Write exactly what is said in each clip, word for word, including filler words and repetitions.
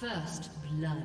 First blood.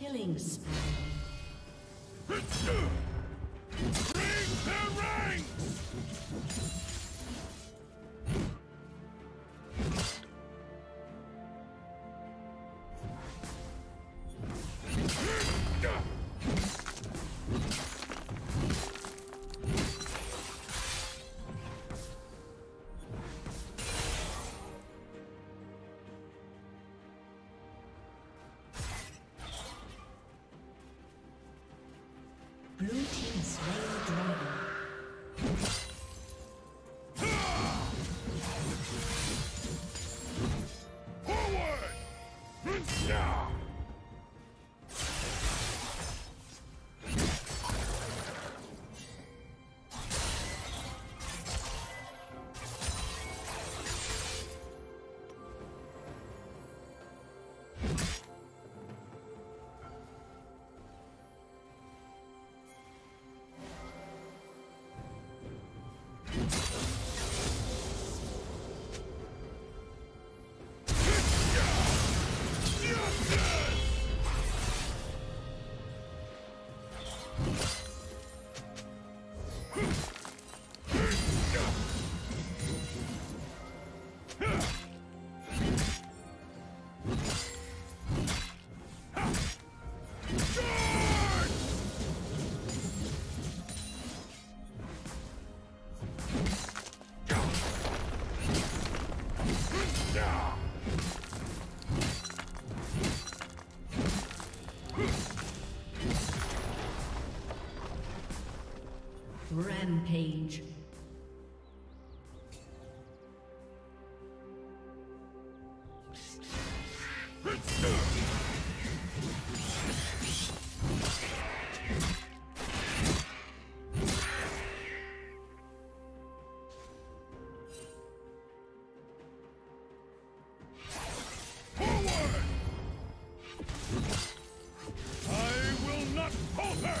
Killing spree. Bring the ranks! Blue team slain the dragon. Rampage. I will not falter!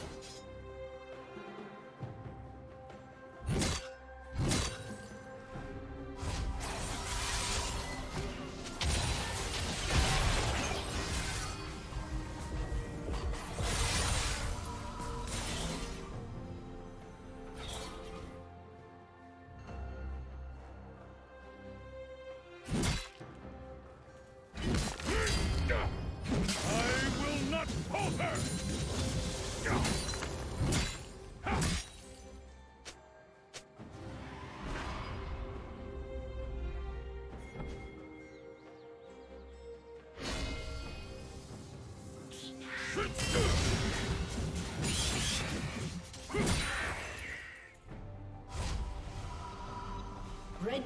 I will not falter!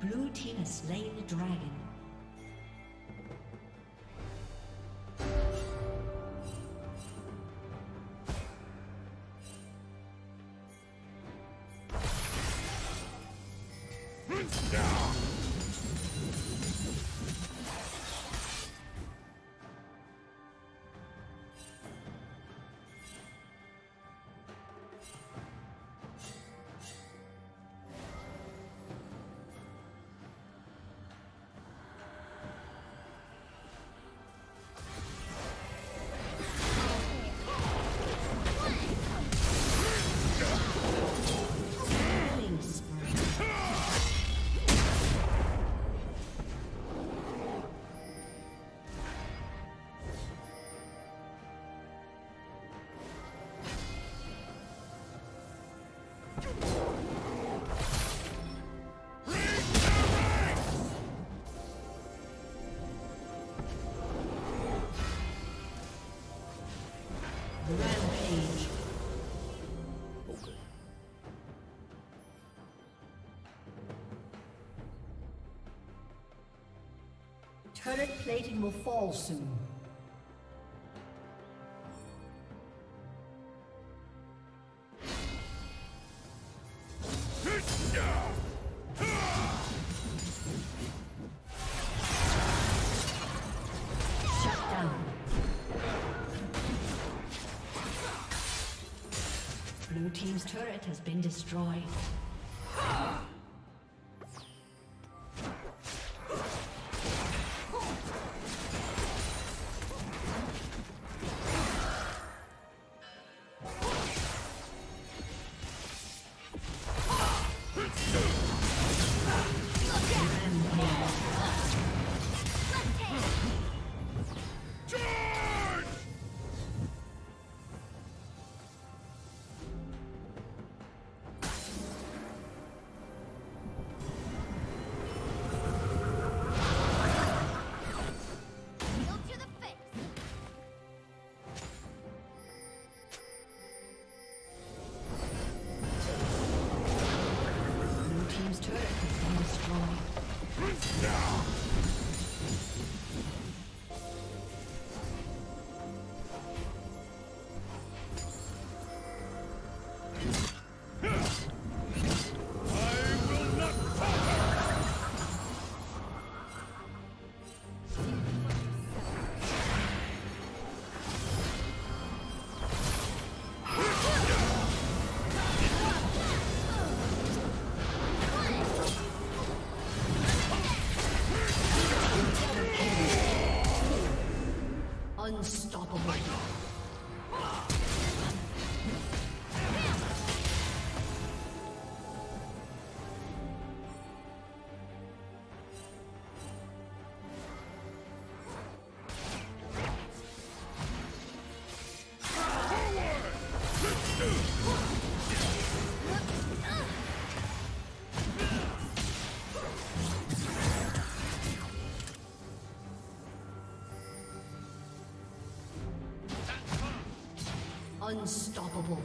Blue team has slain the dragon. Current plating will fall soon. Blue team's turret has been destroyed. Unstoppable.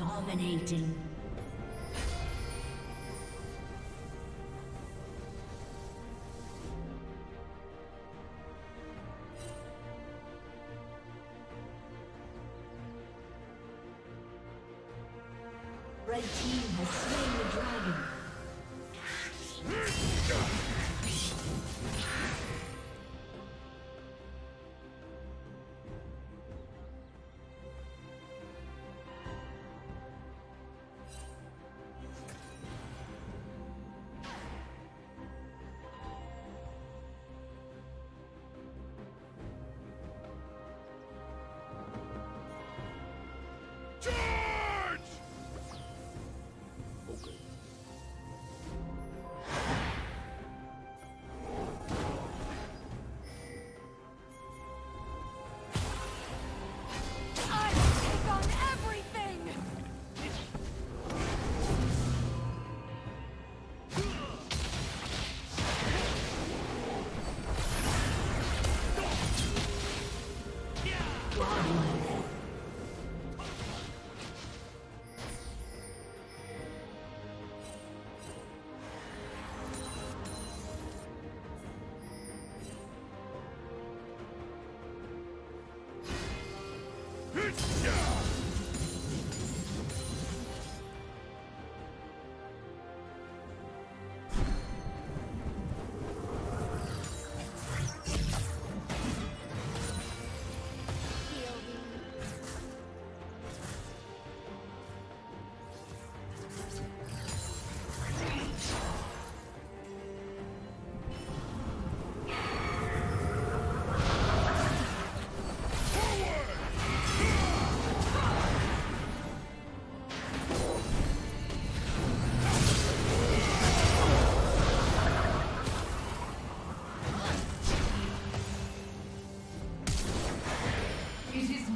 Dominating. Red team has slain the dragon.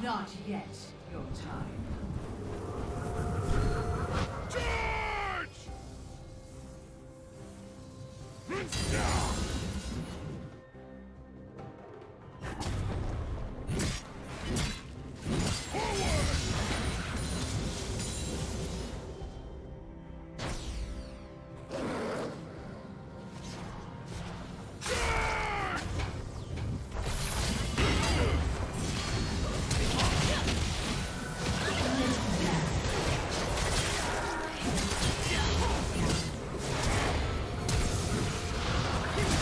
Not yet your time. Charge!